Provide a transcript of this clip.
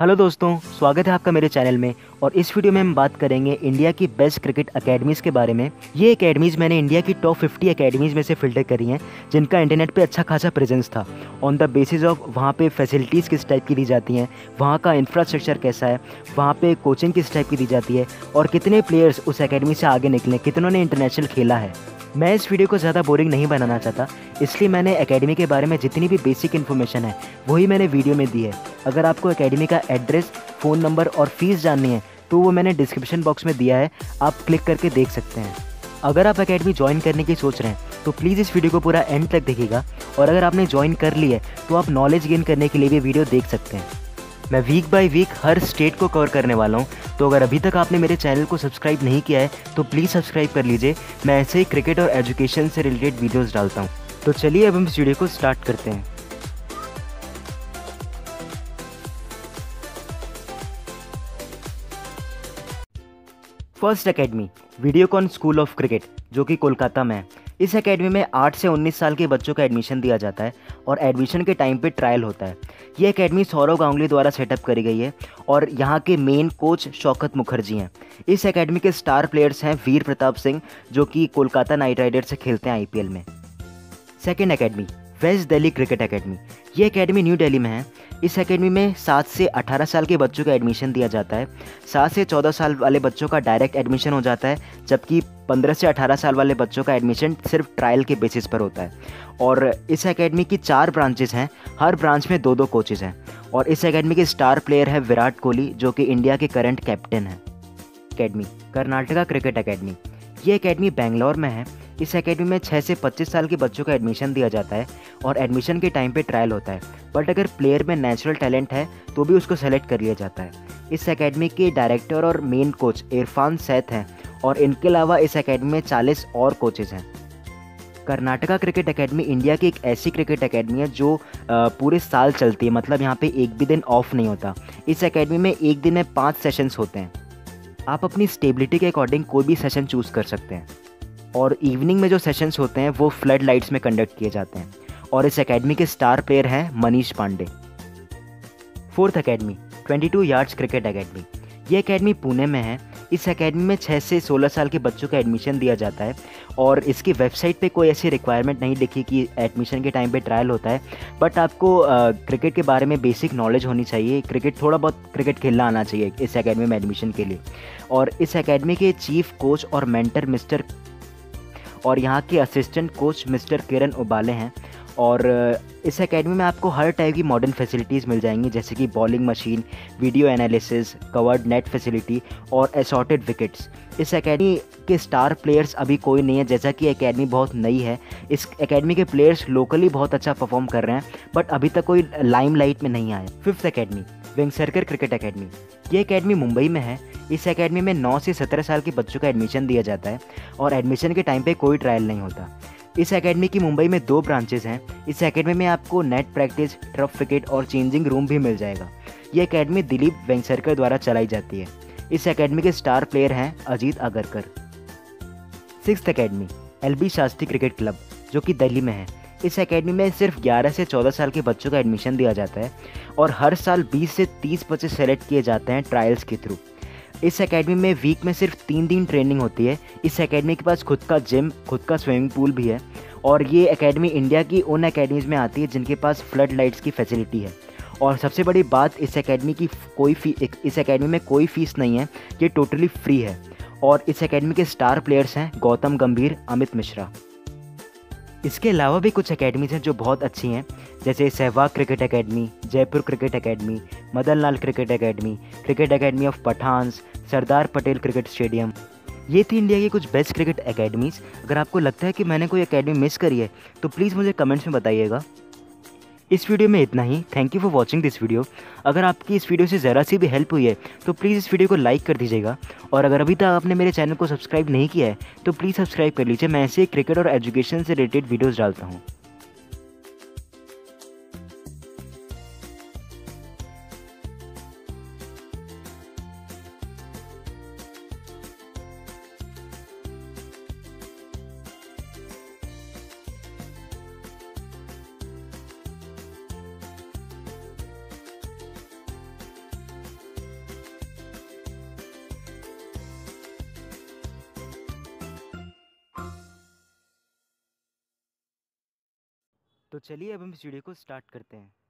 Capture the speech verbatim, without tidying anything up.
Hello दोस्तों, स्वागत है आपका मेरे चैनल में। और इस वीडियो में हम बात करेंगे इंडिया की बेस्ट क्रिकेट अकेडमीज़ के बारे में। ये अकेडमीज़ मैंने इंडिया की टॉप फिफ्टी अकेडमीज़ में से फिल्टर करी हैं जिनका इंटरनेट पे अच्छा खासा प्रेजेंस था, ऑन द बेसिस ऑफ वहाँ पे फैसिलिटीज़ किस टाइप की दी जाती हैं, वहाँ का इंफ्रास्ट्रक्चर कैसा है, वहाँ पे कोचिंग किस टाइप की दी जाती है और कितने प्लेयर्स उस अकेडमी से आगे निकले, कितनों ने इंटरनेशनल खेला है। मैं इस वीडियो को ज़्यादा बोरिंग नहीं बनाना चाहता, इसलिए मैंने एकेडमी के बारे में जितनी भी बेसिक इन्फॉर्मेशन है वही मैंने वीडियो में दी है। अगर आपको एकेडमी का एड्रेस, फ़ोन नंबर और फीस जाननी है तो वो मैंने डिस्क्रिप्शन बॉक्स में दिया है, आप क्लिक करके देख सकते हैं। अगर आप एकेडमी ज्वाइन करने की सोच रहे हैं तो प्लीज़ इस वीडियो को पूरा एंड तक देखिएगा, और अगर आपने ज्वाइन कर ली है तो आप नॉलेज गेन करने के लिए भी वीडियो देख सकते हैं। मैं वीक बाय वीक हर स्टेट को कवर करने वाला हूँ, तो अगर अभी तक आपने मेरे चैनल को सब्सक्राइब नहीं किया है तो प्लीज़ सब्सक्राइब कर लीजिए। मैं ऐसे ही क्रिकेट और एजुकेशन से रिलेटेड वीडियोस डालता हूँ। तो चलिए अब हम इस वीडियो को स्टार्ट करते हैं। First academy Videocon school of cricket, जो कि कोलकाता में है। इस एकेडमी में आठ से उन्नीस साल के बच्चों का एडमिशन दिया जाता है और एडमिशन के टाइम पे ट्रायल होता है। ये एकेडमी सौरव गांगुली द्वारा सेटअप करी गई है और यहाँ के मेन कोच शौकत मुखर्जी हैं। इस एकेडमी के स्टार प्लेयर्स हैं वीर प्रताप सिंह, जो कि कोलकाता नाइट राइडर्स से खेलते हैं आईपीएल में। Second academy west Delhi cricket academy. ये एकेडमी न्यू दिल्ली में है। इस एकेडमी में सात से अठारह साल के बच्चों का एडमिशन दिया जाता है। सात से चौदह साल वाले बच्चों का डायरेक्ट एडमिशन हो जाता है, जबकि पंद्रह से अठारह साल वाले बच्चों का एडमिशन सिर्फ ट्रायल के बेसिस पर होता है। और इस एकेडमी की चार ब्रांचेस हैं, हर ब्रांच में दो दो कोचेज़ हैं। और इस एकेडमी के स्टार प्लेयर है विराट कोहली, जो कि इंडिया के करंट कैप्टन हैं। Academy Karnataka cricket academy. ये एकेडमी बेंगलोर में है। इस एकेडमी में छह से पच्चीस साल के बच्चों का एडमिशन दिया जाता है और एडमिशन के टाइम पे ट्रायल होता है, बट अगर प्लेयर में नेचुरल टैलेंट है तो भी उसको सेलेक्ट कर लिया जाता है। इस एकेडमी के डायरेक्टर और मेन कोच इरफान सैथ हैं और इनके अलावा इस एकेडमी में चालीस और कोचेज़ हैं। कर्नाटका क्रिकेट एकेडमी इंडिया की एक ऐसी क्रिकेट एकेडमी है जो पूरे साल चलती है, मतलब यहाँ पे एक भी दिन ऑफ नहीं होता। इस एकेडमी में एक दिन में पाँच सेशंस होते हैं। आप अपनी स्टेबिलिटी के अकॉर्डिंग कोई भी सेशन चूज़ कर सकते हैं। और इवनिंग में जो सेशंस होते हैं वो फ्लड लाइट्स में कंडक्ट किए जाते हैं। और इस एकेडमी के स्टार प्लेयर हैं Manish Pandey. Fourth academy twenty two yards cricket academy. ये एकेडमी पुणे में है। इस एकेडमी में छह से सोलह साल के बच्चों का एडमिशन दिया जाता है और इसकी वेबसाइट पे कोई ऐसी रिक्वायरमेंट नहीं लिखी कि एडमिशन के टाइम पे ट्रायल होता है, बट आपको आ, क्रिकेट के बारे में बेसिक नॉलेज होनी चाहिए, क्रिकेट थोड़ा बहुत क्रिकेट खेलना आना चाहिए इस एकेडमी में एडमिशन के लिए। और इस एकेडमी के चीफ कोच और मेंटर मिस्टर और यहाँ के असिस्टेंट कोच मिस्टर किरण उबाले हैं। और इस एकेडमी में आपको हर टाइप की मॉडर्न फैसिलिटीज़ मिल जाएंगी, जैसे कि bowling machine, video analysis, covered net facility और असॉर्टेड विकेट्स। इस एकेडमी के स्टार प्लेयर्स अभी कोई नहीं है, जैसा कि एकेडमी बहुत नई है। इस एकेडमी के प्लेयर्स लोकली बहुत अच्छा परफॉर्म कर रहे हैं, बट अभी तक कोई लाइमलाइट में नहीं आए। Fifth academy Vengsarkar cricket academy. ये एकेडमी मुंबई में है। इस एकेडमी में नौ से सत्रह साल के बच्चों का एडमिशन दिया जाता है और एडमिशन के टाइम पे कोई ट्रायल नहीं होता। इस एकेडमी की मुंबई में दो ब्रांचेस हैं। इस एकेडमी में आपको नेट प्रैक्टिस, टर्फ विकेट और चेंजिंग रूम भी मिल जाएगा। ये एकेडमी दिलीप वेंगसरकर द्वारा चलाई जाती है। इस एकेडमी के स्टार प्लेयर हैं Ajit Agarkar. Sixth academy L B Shastri cricket club, जो कि दिल्ली में है। इस एकेडमी में सिर्फ ग्यारह से चौदह साल के बच्चों का एडमिशन दिया जाता है और हर साल बीस से तीस बच्चे सेलेक्ट किए जाते हैं ट्रायल्स के थ्रू। इस एकेडमी में वीक में सिर्फ तीन दिन ट्रेनिंग होती है। इस एकेडमी के पास खुद का जिम, खुद का स्विमिंग पूल भी है। और ये एकेडमी इंडिया की उन एकेडमीज़ में आती है जिनके पास फ्लड लाइट्स की फैसिलिटी है। और सबसे बड़ी बात, इस एकेडमी की कोई फी इस एकेडमी में कोई फ़ीस नहीं है, ये टोटली फ्री है। और इस एकेडमी के स्टार प्लेयर्स हैं गौतम गंभीर, अमित मिश्रा। इसके अलावा भी कुछ एकेडमीज़ हैं जो बहुत अच्छी हैं, जैसे Sehwag cricket academy, Jaipur cricket academy, Madanlal cricket academy, cricket academy of Pathans, Sardar Patel cricket stadium. ये थी इंडिया की कुछ बेस्ट क्रिकेट एकेडमीज़। अगर आपको लगता है कि मैंने कोई एकेडमी मिस करी है तो प्लीज़ मुझे कमेंट्स में बताइएगा। इस वीडियो में इतना ही। Thank you for watching this video. अगर आपकी इस वीडियो से ज़रा सी भी हेल्प हुई है तो प्लीज़ इस वीडियो को लाइक कर दीजिएगा। और अगर अभी तक आपने मेरे चैनल को सब्सक्राइब नहीं किया है तो प्लीज़ सब्सक्राइब कर लीजिए। मैं ऐसे क्रिकेट और एजुकेशन से रिलेटेड वीडियोज़ डालता हूँ। तो चलिए अब हम इस वीडियो को स्टार्ट करते हैं।